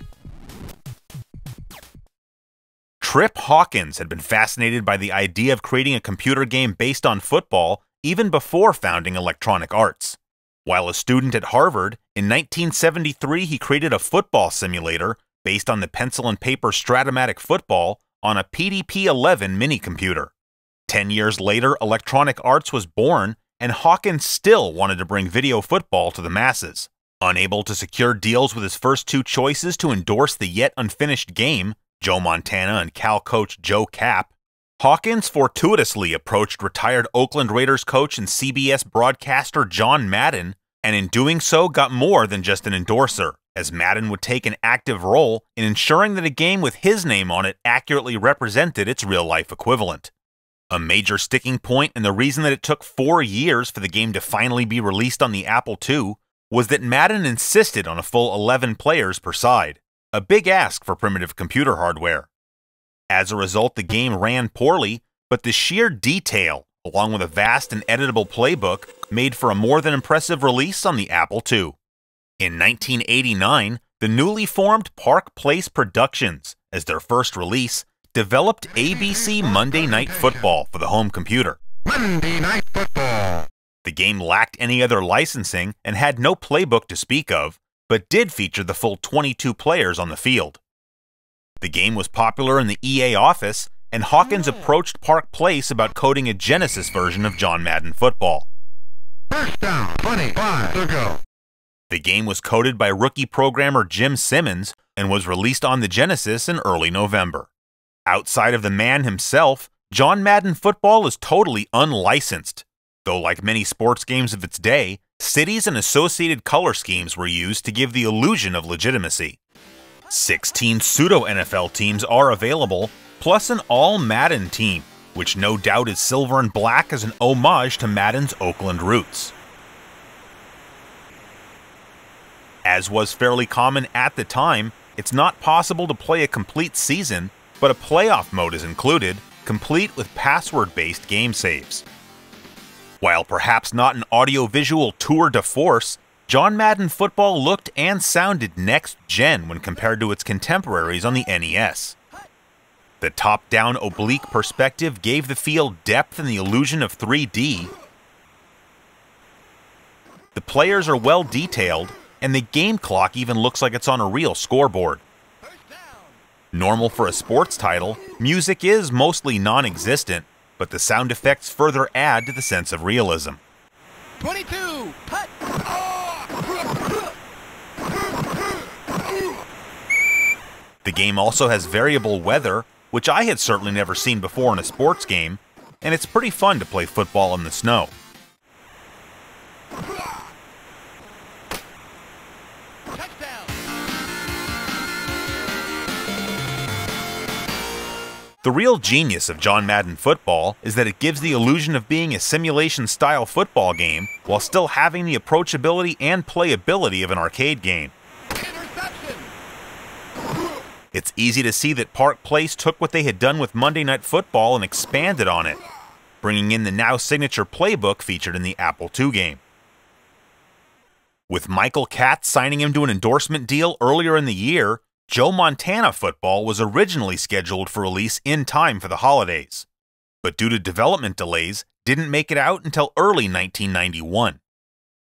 Trip Hawkins had been fascinated by the idea of creating a computer game based on football even before founding Electronic Arts. While a student at Harvard, in 1973 he created a football simulator based on the pencil and paper Stratomatic football on a PDP-11 minicomputer. 10 years later, Electronic Arts was born, and Hawkins still wanted to bring video football to the masses. Unable to secure deals with his first two choices to endorse the yet unfinished game, Joe Montana and Cal coach Joe Kapp, Hawkins fortuitously approached retired Oakland Raiders coach and CBS broadcaster John Madden, and in doing so got more than just an endorser, as Madden would take an active role in ensuring that a game with his name on it accurately represented its real-life equivalent. A major sticking point, and the reason that it took 4 years for the game to finally be released on the Apple II, was that Madden insisted on a full 11 players per side, a big ask for primitive computer hardware. As a result, the game ran poorly, but the sheer detail, along with a vast and editable playbook, made for a more than impressive release on the Apple II. In 1989, the newly formed Park Place Productions, as their first release, developed ABC Monday Night Football for the home computer. Monday Night Football. The game lacked any other licensing and had no playbook to speak of, but did feature the full 22 players on the field. The game was popular in the EA office, and Hawkins approached Park Place about coding a Genesis version of John Madden Football. First down, 25 to go. The game was coded by rookie programmer Jim Simmons and was released on the Genesis in early November. Outside of the man himself, John Madden Football is totally unlicensed, though like many sports games of its day, cities and associated color schemes were used to give the illusion of legitimacy. 16 pseudo-NFL teams are available, plus an all-Madden team, which no doubt is silver and black as an homage to Madden's Oakland roots. As was fairly common at the time, it's not possible to play a complete season, but a playoff mode is included, complete with password-based game saves. While perhaps not an audio-visual tour de force, John Madden Football looked and sounded next-gen when compared to its contemporaries on the NES. The top-down oblique perspective gave the field depth and the illusion of 3D. The players are well detailed, and the game clock even looks like it's on a real scoreboard. Normal for a sports title, music is mostly non-existent, but the sound effects further add to the sense of realism. 22, putt. The game also has variable weather, which I had certainly never seen before in a sports game, and it's pretty fun to play football in the snow. The real genius of John Madden Football is that it gives the illusion of being a simulation-style football game while still having the approachability and playability of an arcade game. It's easy to see that Park Place took what they had done with Monday Night Football and expanded on it, bringing in the now signature playbook featured in the Apple II game. With Michael Katz signing him to an endorsement deal earlier in the year, Joe Montana Football was originally scheduled for release in time for the holidays, but due to development delays, didn't make it out until early 1991.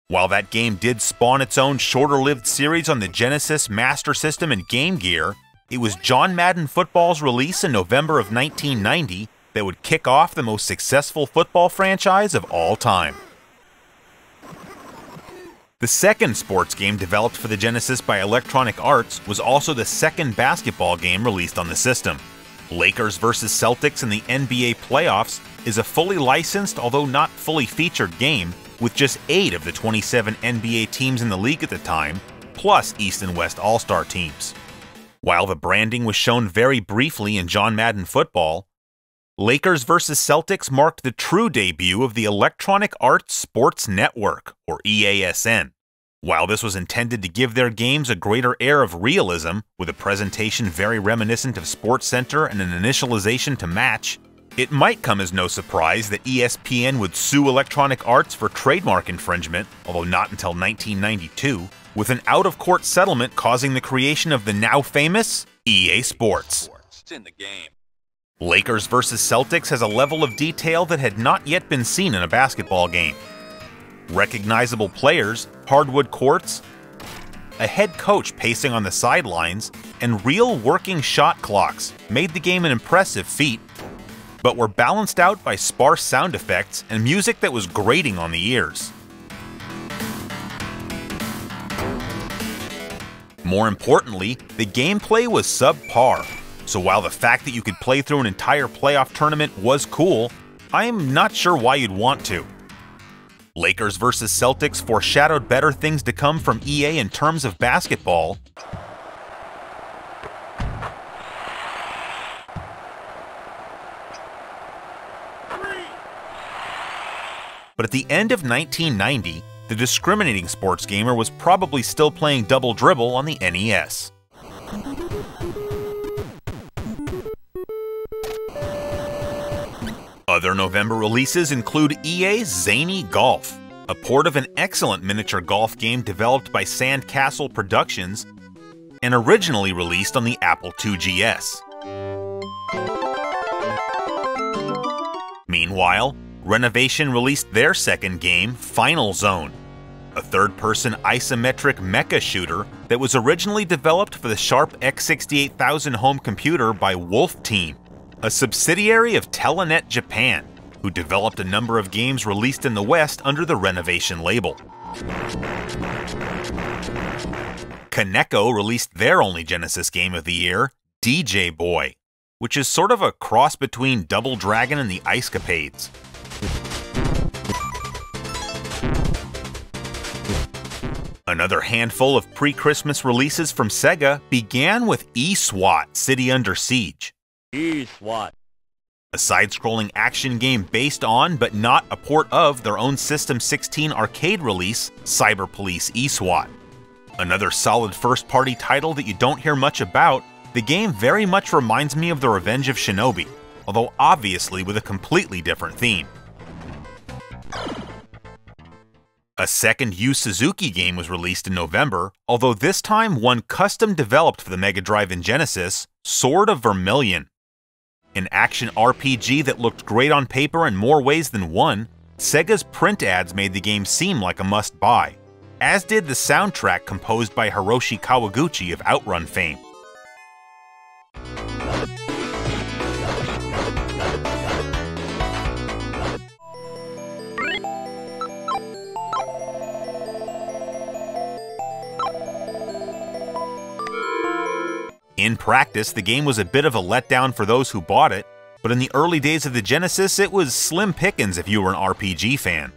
While that game did spawn its own shorter-lived series on the Genesis, Master System, and Game Gear, it was John Madden Football's release in November of 1990 that would kick off the most successful football franchise of all time. The second sports game developed for the Genesis by Electronic Arts was also the second basketball game released on the system. Lakers vs. Celtics in the NBA playoffs is a fully licensed, although not fully featured game, with just 8 of the 27 NBA teams in the league at the time, plus East and West All-Star teams. While the branding was shown very briefly in John Madden Football, Lakers vs. Celtics marked the true debut of the Electronic Arts Sports Network, or EASN. While this was intended to give their games a greater air of realism, with a presentation very reminiscent of SportsCenter and an initialization to match, it might come as no surprise that ESPN would sue Electronic Arts for trademark infringement, although not until 1992, with an out-of-court settlement causing the creation of the now-famous EA Sports. It's in the game. Lakers vs. Celtics has a level of detail that had not yet been seen in a basketball game. Recognizable players, hardwood courts, a head coach pacing on the sidelines, and real working shot clocks made the game an impressive feat, but were balanced out by sparse sound effects and music that was grating on the ears. More importantly, the gameplay was subpar. So while the fact that you could play through an entire playoff tournament was cool, I'm not sure why you'd want to. Lakers vs. Celtics foreshadowed better things to come from EA in terms of basketball, but at the end of 1990, the discriminating sports gamer was probably still playing Double Dribble on the NES. Other November releases include EA's Zany Golf, a port of an excellent miniature golf game developed by Sandcastle Productions and originally released on the Apple II GS. Meanwhile, Renovation released their second game, Final Zone, a third-person isometric mecha shooter that was originally developed for the Sharp X68000 home computer by Wolf Team, a subsidiary of Telenet Japan, who developed a number of games released in the West under the Renovation label. Conoco released their only Genesis game of the year, DJ Boy, which is sort of a cross between Double Dragon and the Icecapades. Another handful of pre-Christmas releases from Sega began with E-SWAT: City Under Siege. E-SWAT, a side-scrolling action game based on, but not a port of, their own System 16 arcade release, Cyber Police E-SWAT. Another solid first-party title that you don't hear much about, the game very much reminds me of The Revenge of Shinobi, although obviously with a completely different theme. A second Yu Suzuki game was released in November, although this time one custom-developed for the Mega Drive and Genesis, Sword of Vermilion. An action RPG that looked great on paper in more ways than one, Sega's print ads made the game seem like a must-buy, as did the soundtrack composed by Hiroshi Kawaguchi of Outrun fame. In practice, the game was a bit of a letdown for those who bought it, but in the early days of the Genesis, it was slim pickings if you were an RPG fan.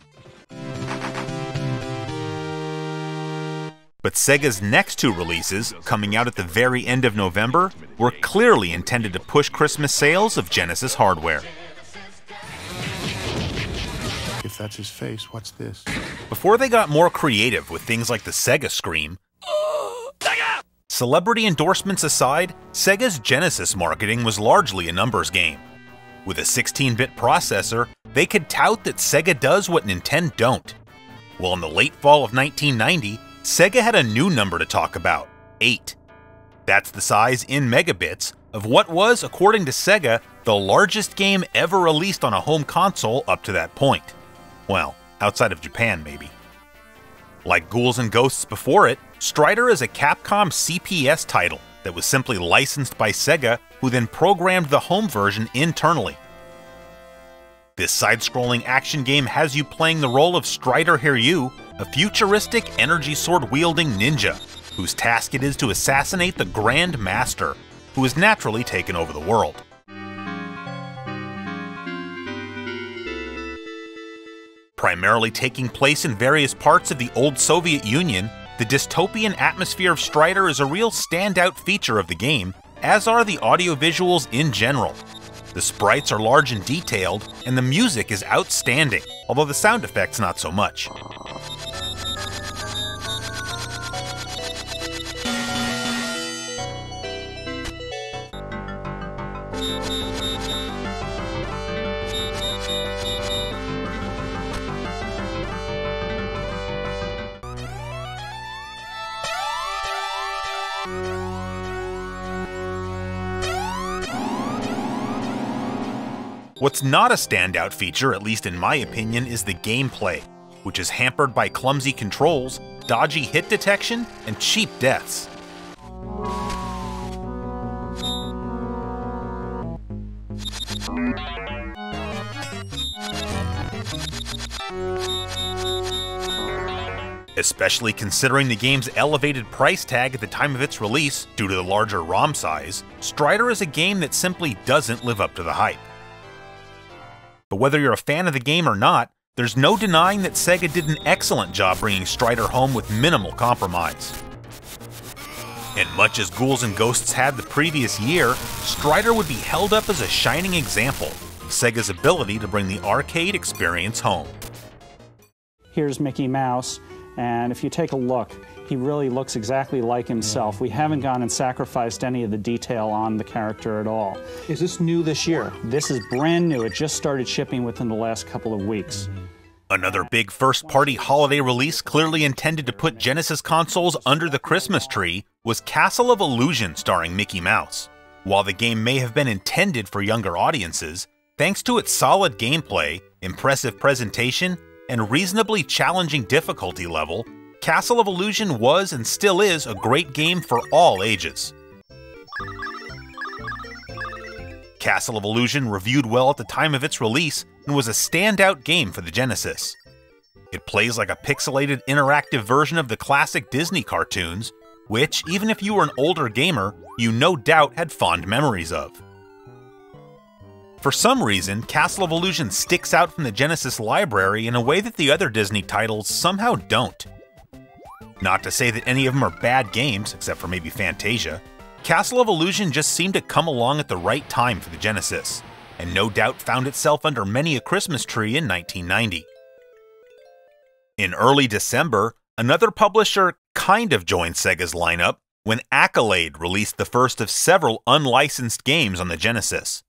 But Sega's next two releases, coming out at the very end of November, were clearly intended to push Christmas sales of Genesis hardware. If that's his face, what's this? Before they got more creative with things like the Sega Scream, celebrity endorsements aside, Sega's Genesis marketing was largely a numbers game. With a 16-bit processor, they could tout that Sega does what Nintendo don't. Well, in the late fall of 1990, Sega had a new number to talk about, 8. That's the size, in megabits, of what was, according to Sega, the largest game ever released on a home console up to that point. Well, outside of Japan, maybe. Like Ghouls and Ghosts before it, Strider is a Capcom CPS title that was simply licensed by Sega, who then programmed the home version internally. This side-scrolling action game has you playing the role of Strider Hiryu, a futuristic, energy sword-wielding ninja, whose task it is to assassinate the Grand Master, who has naturally taken over the world. Primarily taking place in various parts of the old Soviet Union, the dystopian atmosphere of Strider is a real standout feature of the game, as are the audiovisuals in general. The sprites are large and detailed, and the music is outstanding, although the sound effects not so much. What's not a standout feature, at least in my opinion, is the gameplay, which is hampered by clumsy controls, dodgy hit detection, and cheap deaths. Especially considering the game's elevated price tag at the time of its release due to the larger ROM size, Strider is a game that simply doesn't live up to the hype. But whether you're a fan of the game or not, there's no denying that Sega did an excellent job bringing Strider home with minimal compromise. And much as Ghouls and Ghosts had the previous year, Strider would be held up as a shining example of Sega's ability to bring the arcade experience home. Here's Mickey Mouse, and if you take a look, he really looks exactly like himself. We haven't gone and sacrificed any of the detail on the character at all. Is this new this year? This is brand new. It just started shipping within the last couple of weeks. Another big first-party holiday release clearly intended to put Genesis consoles under the Christmas tree was Castle of Illusion starring Mickey Mouse. While the game may have been intended for younger audiences, thanks to its solid gameplay, impressive presentation, and reasonably challenging difficulty level, Castle of Illusion was and still is a great game for all ages. Castle of Illusion reviewed well at the time of its release and was a standout game for the Genesis. It plays like a pixelated interactive version of the classic Disney cartoons, which, even if you were an older gamer, you no doubt had fond memories of. For some reason, Castle of Illusion sticks out from the Genesis library in a way that the other Disney titles somehow don't. Not to say that any of them are bad games, except for maybe Fantasia. Castle of Illusion just seemed to come along at the right time for the Genesis, and no doubt found itself under many a Christmas tree in 1990. In early December, another publisher kind of joined Sega's lineup when Accolade released the first of several unlicensed games on the Genesis.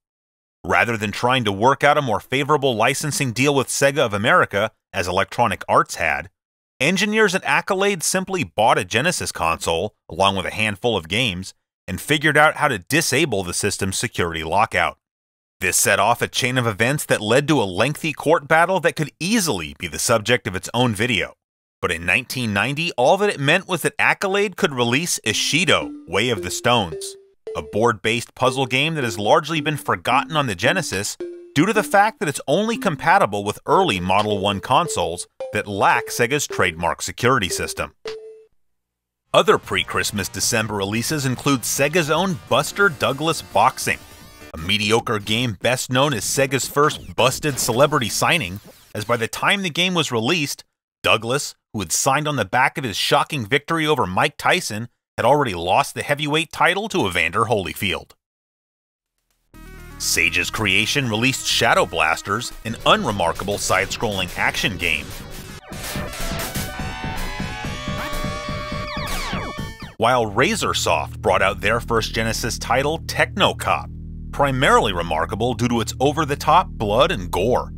Rather than trying to work out a more favorable licensing deal with Sega of America, as Electronic Arts had, engineers at Accolade simply bought a Genesis console, along with a handful of games, and figured out how to disable the system's security lockout. This set off a chain of events that led to a lengthy court battle that could easily be the subject of its own video. But in 1990, all that it meant was that Accolade could release Ishido, Way of the Stones, a board-based puzzle game that has largely been forgotten on the Genesis due to the fact that it's only compatible with early Model 1 consoles that lack Sega's trademark security system. Other pre-Christmas December releases include Sega's own Buster Douglas Boxing, a mediocre game best known as Sega's first busted celebrity signing, as by the time the game was released, Douglas, who had signed on the back of his shocking victory over Mike Tyson, had already lost the heavyweight title to Evander Holyfield. Sage's creation released Shadow Blasters, an unremarkable side-scrolling action game. While Razorsoft brought out their first Genesis title, Technocop, primarily remarkable due to its over-the-top blood and gore.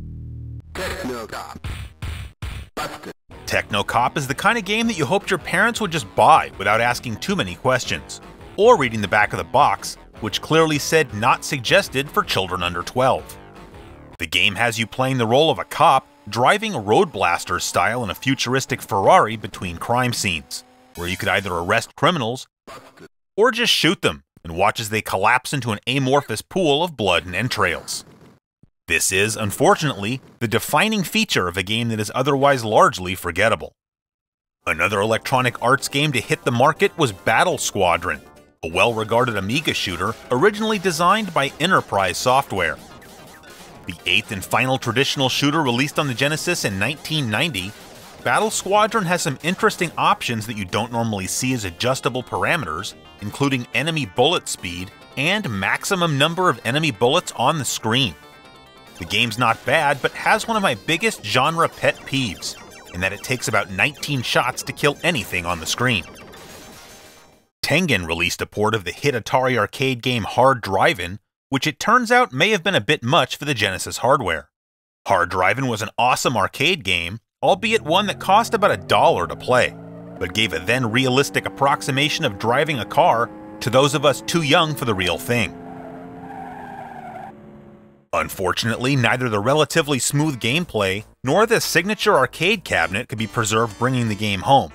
Technocop is the kind of game that you hoped your parents would just buy without asking too many questions, or reading the back of the box, which clearly said not suggested for children under 12. The game has you playing the role of a cop, driving Road Blaster style in a futuristic Ferrari between crime scenes, where you could either arrest criminals or just shoot them and watch as they collapse into an amorphous pool of blood and entrails. This is, unfortunately, the defining feature of a game that is otherwise largely forgettable. Another Electronic Arts game to hit the market was Battle Squadron, a well-regarded Amiga shooter originally designed by Enterprise Software. The eighth and final traditional shooter released on the Genesis in 1990, Battle Squadron has some interesting options that you don't normally see as adjustable parameters, including enemy bullet speed and maximum number of enemy bullets on the screen. The game's not bad, but has one of my biggest genre pet peeves, in that it takes about 19 shots to kill anything on the screen. Tengen released a port of the hit Atari arcade game Hard Driven, which it turns out may have been a bit much for the Genesis hardware. Hard Driven was an awesome arcade game, albeit one that cost about $1 to play, but gave a then realistic approximation of driving a car to those of us too young for the real thing. Unfortunately, neither the relatively smooth gameplay nor the signature arcade cabinet could be preserved, bringing the game home.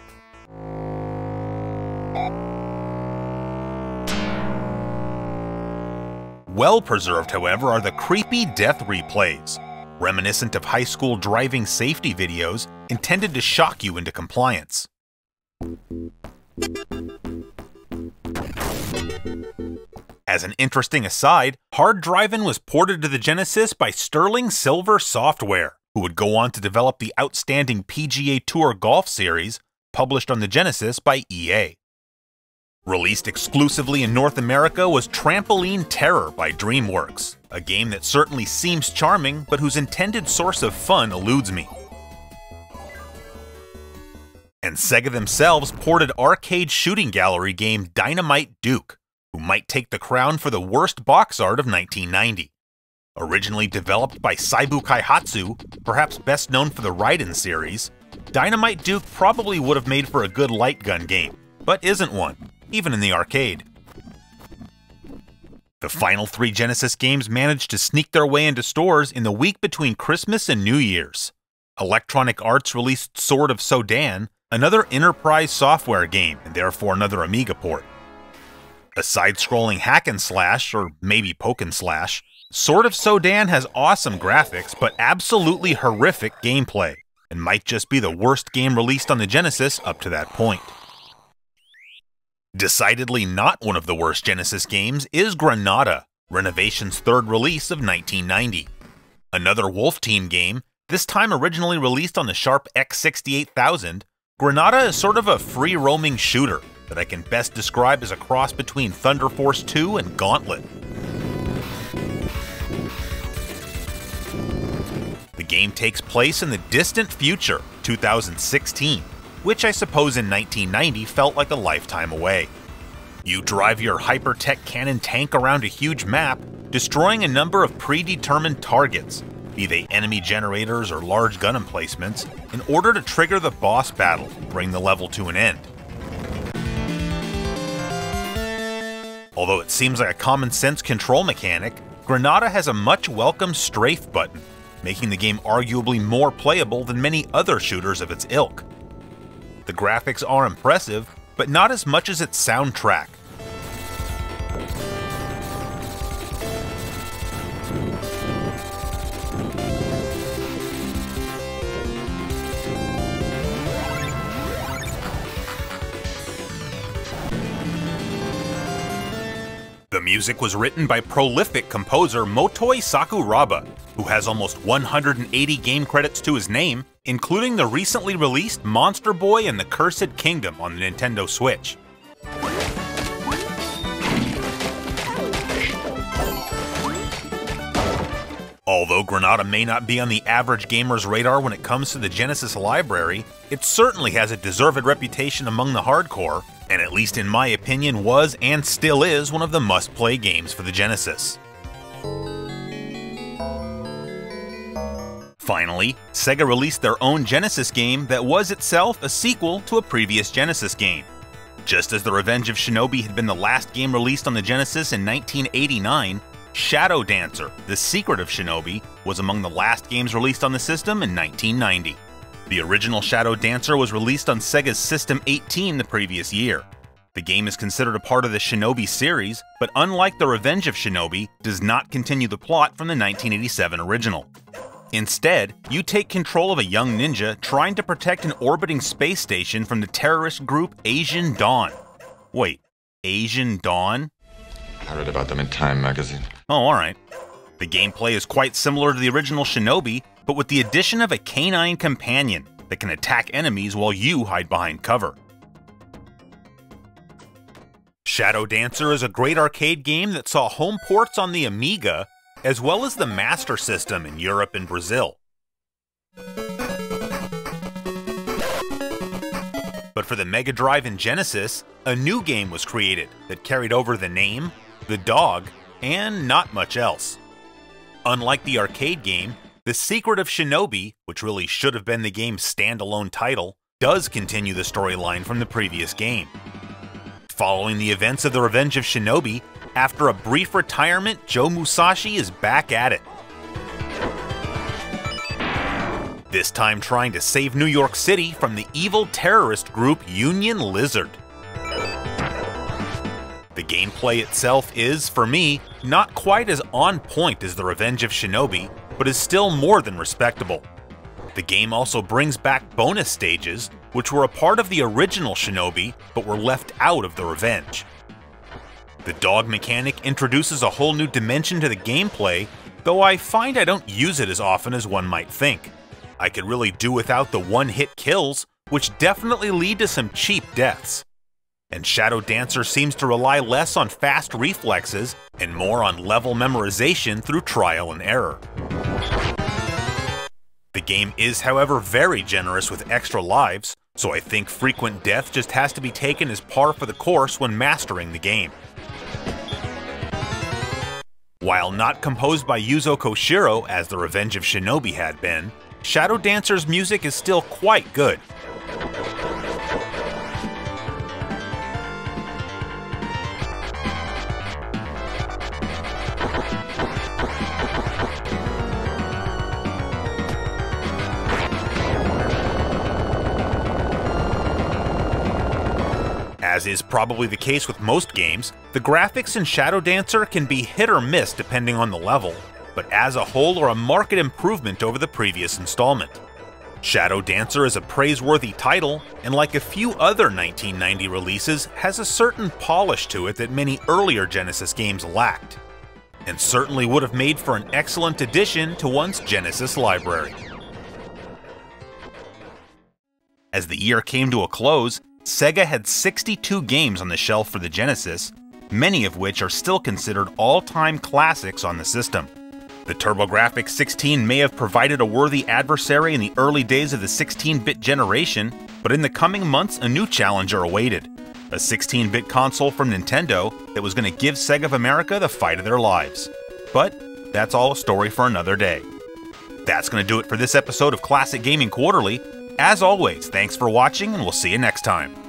Well preserved, however, are the creepy death replays, reminiscent of high school driving safety videos intended to shock you into compliance. As an interesting aside, Hard Driven was ported to the Genesis by Sterling Silver Software, who would go on to develop the outstanding PGA Tour Golf Series, published on the Genesis by EA. Released exclusively in North America was Trampoline Terror by DreamWorks, a game that certainly seems charming, but whose intended source of fun eludes me. And Sega themselves ported arcade shooting gallery game Dynamite Duke, who might take the crown for the worst box art of 1990. Originally developed by Saibu Kaihatsu, perhaps best known for the Raiden series, Dynamite Duke probably would have made for a good light gun game, but isn't one, even in the arcade. The final three Genesis games managed to sneak their way into stores in the week between Christmas and New Year's. Electronic Arts released Sword of Sodan, another Enterprise Software game, and therefore another Amiga port. A side-scrolling hack and slash, or maybe poke and slash, Sword of Sodan has awesome graphics, but absolutely horrific gameplay, and might just be the worst game released on the Genesis up to that point. Decidedly not one of the worst Genesis games is Granada, Renovation's third release of 1990. Another Wolf Team game, this time originally released on the Sharp X68000, Granada is sort of a free-roaming shooter that I can best describe as a cross between Thunder Force II and Gauntlet. The game takes place in the distant future, 2016. Which I suppose in 1990 felt like a lifetime away. You drive your hyper-tech cannon tank around a huge map, destroying a number of predetermined targets, be they enemy generators or large gun emplacements, in order to trigger the boss battle and bring the level to an end. Although it seems like a common-sense control mechanic, Granada has a much-welcome strafe button, making the game arguably more playable than many other shooters of its ilk. The graphics are impressive, but not as much as its soundtrack. The music was written by prolific composer Motoi Sakuraba, who has almost 180 game credits to his name, including the recently released Monster Boy and the Cursed Kingdom on the Nintendo Switch. Although Granada may not be on the average gamer's radar when it comes to the Genesis library, it certainly has a deserved reputation among the hardcore, and at least in my opinion was and still is one of the must-play games for the Genesis. Finally, Sega released their own Genesis game that was itself a sequel to a previous Genesis game. Just as The Revenge of Shinobi had been the last game released on the Genesis in 1989, Shadow Dancer: The Secret of Shinobi was among the last games released on the system in 1990. The original Shadow Dancer was released on Sega's System 18 the previous year. The game is considered a part of the Shinobi series, but unlike The Revenge of Shinobi, does not continue the plot from the 1987 original. Instead, you take control of a young ninja trying to protect an orbiting space station from the terrorist group Asian Dawn. Wait, Asian Dawn? I read about them in Time magazine. Oh, alright. The gameplay is quite similar to the original Shinobi, but with the addition of a canine companion that can attack enemies while you hide behind cover. Shadow Dancer is a great arcade game that saw home ports on the Amiga, as well as the Master System in Europe and Brazil. But for the Mega Drive and Genesis, a new game was created that carried over the name, the dog, and not much else. Unlike the arcade game, The Secret of Shinobi, which really should have been the game's standalone title, does continue the storyline from the previous game. Following the events of The Revenge of Shinobi, after a brief retirement, Joe Musashi is back at it. This time trying to save New York City from the evil terrorist group Union Lizard. The gameplay itself is, for me, not quite as on point as The Revenge of Shinobi, but is still more than respectable. The game also brings back bonus stages, which were a part of the original Shinobi, but were left out of The Revenge. The dog mechanic introduces a whole new dimension to the gameplay, though I find I don't use it as often as one might think. I could really do without the one-hit kills, which definitely lead to some cheap deaths. And Shadow Dancer seems to rely less on fast reflexes and more on level memorization through trial and error. The game is, however, very generous with extra lives, so I think frequent death just has to be taken as par for the course when mastering the game. While not composed by Yuzo Koshiro as The Revenge of Shinobi had been, Shadow Dancer's music is still quite good. As is probably the case with most games, the graphics in Shadow Dancer can be hit or miss depending on the level, but as a whole are a marked improvement over the previous installment. Shadow Dancer is a praiseworthy title, and like a few other 1990 releases, has a certain polish to it that many earlier Genesis games lacked, and certainly would have made for an excellent addition to one's Genesis library. As the year came to a close, Sega had 62 games on the shelf for the Genesis, many of which are still considered all-time classics on the system. The TurboGrafx-16 may have provided a worthy adversary in the early days of the 16-bit generation, but in the coming months a new challenger awaited, a 16-bit console from Nintendo that was going to give Sega of America the fight of their lives. But that's all a story for another day. That's going to do it for this episode of Classic Gaming Quarterly. As always, thanks for watching, and we'll see you next time.